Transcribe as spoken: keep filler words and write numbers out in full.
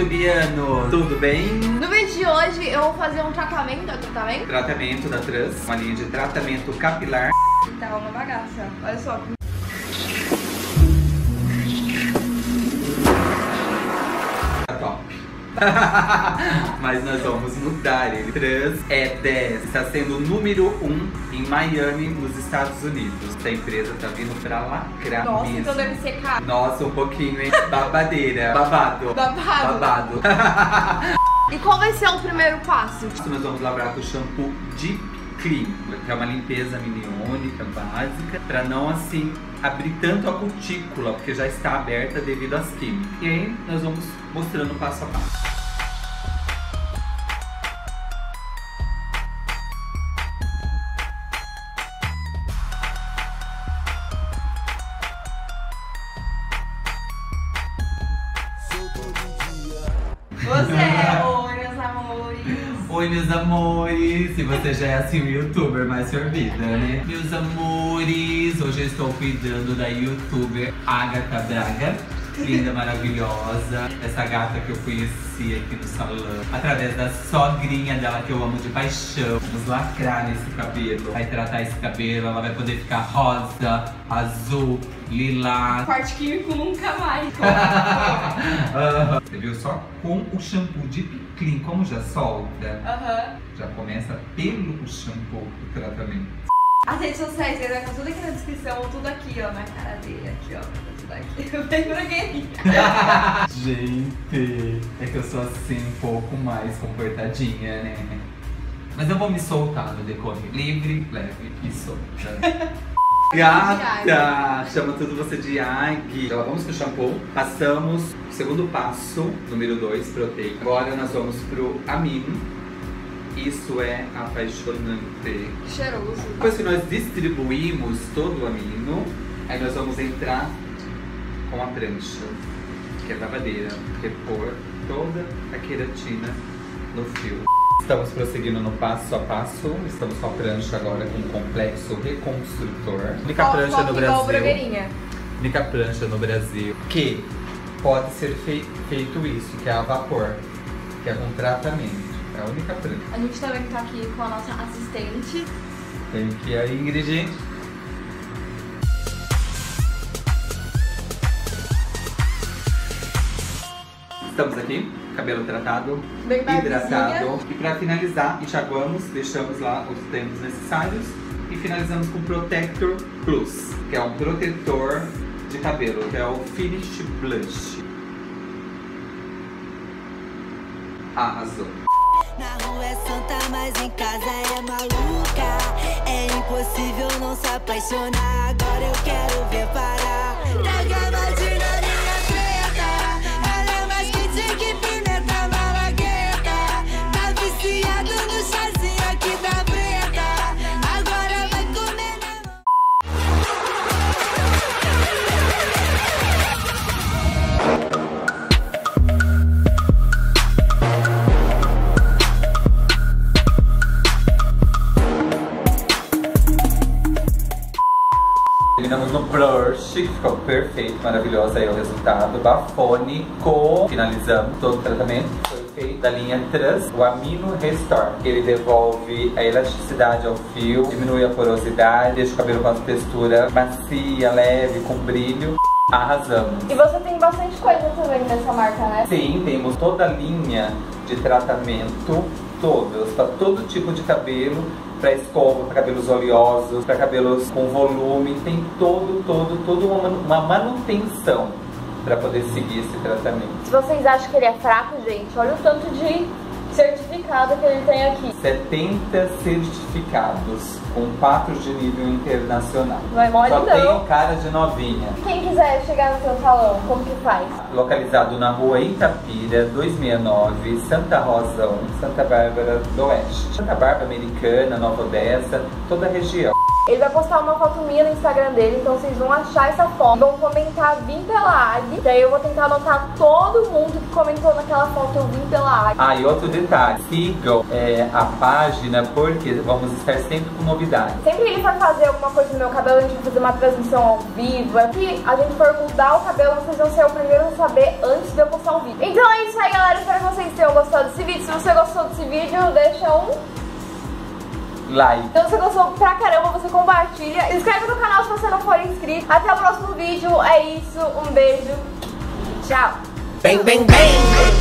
Tubiano, tudo bem? No vídeo de hoje eu vou fazer um tratamento, é tratamento? Tratamento da Truss, uma linha de tratamento capilar. Tá uma bagaça, olha só. Tá top. Mas nós vamos mudar ele. Trans é dez, está sendo o número um em Miami, nos Estados Unidos. Essa empresa tá vindo pra lacrar. Nossa, mesmo. Então deve ser caro. Nossa, um pouquinho, hein? Babadeira. Babado. Babado. Babado. E qual vai ser o primeiro passo? Nós vamos lavar com o shampoo Deep Clean, que é uma limpeza miniônica básica, pra não assim abrir tanto a cutícula, porque já está aberta devido às químicas. E aí nós vamos mostrando passo a passo. Você é o... Oi, meus amores! Se você já é assim, um youtuber mais fervida, né? Meus amores, hoje eu estou cuidando da youtuber Agatha Braga. Linda, maravilhosa. Essa gata que eu conheci aqui no salão. Através da sogrinha dela, que eu amo de paixão. Vamos lacrar nesse cabelo. Vai tratar esse cabelo, ela vai poder ficar rosa, azul, lilás. Corte químico nunca mais. Uhum. Você viu só com o shampoo de... Clean, como já solta, uhum. Já começa pelo shampoo do tratamento. As redes sociais, vai estar tudo aqui na descrição, tudo aqui, ó, na cara dele, aqui, ó, tudo aqui, eu bem pra Gente, é que eu sou assim um pouco mais comportadinha, né? Mas eu vou me soltar no decorrer, livre, leve e solta. Gata! Chama tudo você de Agui. Então vamos pro shampoo. Passamos o segundo passo, número dois, proteico. Agora nós vamos pro amino. Isso é apaixonante. Cheiroso. Depois que nós distribuímos todo o amino, aí nós vamos entrar com a prancha, que é babadeira, repor toda a queratina no fio. Estamos prosseguindo no passo a passo. Estamos com a prancha agora com o complexo reconstrutor. Única prancha no Brasil. Única prancha no Brasil que pode ser fei feito isso, que é a vapor, que é com tratamento. É a única prancha. A gente também está aqui com a nossa assistente. Tem que a Ingrid. Estamos aqui, cabelo tratado, bem hidratado. Bazinha. E para finalizar, enxaguamos, deixamos lá os tempos necessários e finalizamos com o Protector Plus, que é um protetor de cabelo, que é o Finish Blush. Arrasou! Na rua é santa, mas em casa é maluca. É impossível não se apaixonar. Agora eu quero ver parar. Traga mais de novinha preta. Ela é mais que tique pineta, malagueta. Tá viciado no chazinho aqui da preta. Agora vai comer na mão. Terminamos no blush, que ficou perfeito, maravilhoso aí o resultado, bafônico. Finalizamos todo o tratamento, foi feito da linha Truss, o Amino Restore. Ele devolve a elasticidade ao fio, diminui a porosidade, deixa o cabelo com a textura macia, leve, com brilho. Arrasamos. E você tem bastante coisa também dessa marca, né? Sim, temos toda a linha de tratamento, todas, para todo tipo de cabelo, para escova, para cabelos oleosos, para cabelos com volume, tem todo, todo, toda uma manutenção para poder seguir esse tratamento. Se vocês acham que ele é fraco, gente, olha o tanto de certificado que ele tem aqui. setenta certificados, com quatro de nível internacional. Não é mole, não. Só tem cara de novinha. Quem quiser chegar no seu salão, como que faz? Localizado na rua Itapira, duzentos e sessenta e nove, Santa Rosa um, Santa Bárbara do Oeste. Santa Bárbara Americana, Nova Odessa, toda a região. Ele vai postar uma foto minha no Instagram dele, então vocês vão achar essa foto, vão comentar "vim pela Ag", daí eu vou tentar anotar todo mundo que comentou naquela foto "eu vim pela Ag". Ah, e outro detalhe, sigam é, a página, porque vamos estar sempre com novidades. Sempre que ele for fazer alguma coisa no meu cabelo, a gente vai fazer uma transmissão ao vivo. Se a gente for mudar o cabelo, vocês vão ser o primeiro a saber antes de eu postar o vídeo. Então é isso aí, galera, espero que vocês tenham gostado desse vídeo. Se você gostou desse vídeo, deixa um... like. Então se você gostou pra caramba, você compartilha. Se inscreve no canal se você não for inscrito. Até o próximo vídeo, é isso. Um beijo. Tchau. Bang, bang, bang.